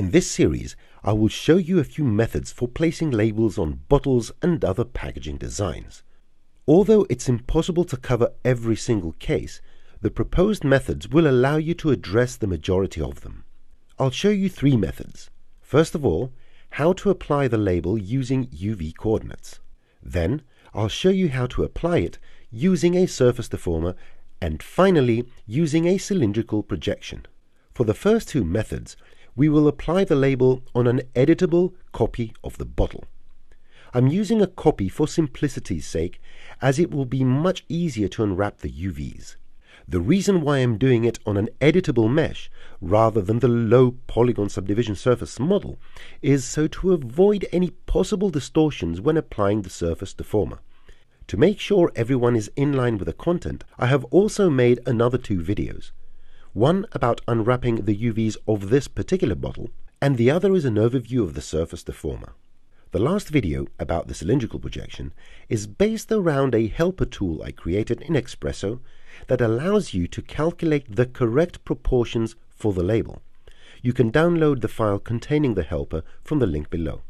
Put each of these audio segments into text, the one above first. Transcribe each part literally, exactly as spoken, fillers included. In this series, I will show you a few methods for placing labels on bottles and other packaging designs. Although it's impossible to cover every single case, the proposed methods will allow you to address the majority of them. I'll show you three methods. First of all, how to apply the label using U V coordinates. Then, I'll show you how to apply it using a surface deformer, and finally, using a cylindrical projection. For the first two methods, we will apply the label on an editable copy of the bottle. I'm using a copy for simplicity's sake, as it will be much easier to unwrap the U Vs. The reason why I'm doing it on an editable mesh, rather than the low polygon subdivision surface model, is so to avoid any possible distortions when applying the surface deformer. To make sure everyone is in line with the content, I have also made another two videos. One about unwrapping the U Vs of this particular bottle, and the other is an overview of the surface deformer. The last video about the cylindrical projection is based around a helper tool I created in Expresso that allows you to calculate the correct proportions for the label. You can download the file containing the helper from the link below.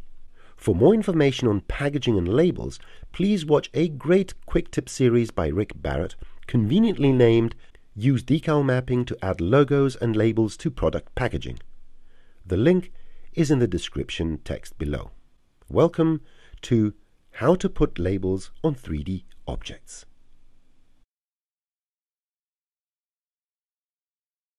For more information on packaging and labels, please watch a great quick tip series by Rick Barrett, conveniently named Use Decal Mapping to Add Logos and Labels to Product Packaging. The link is in the description text below. Welcome to How to Put Labels on three D Objects.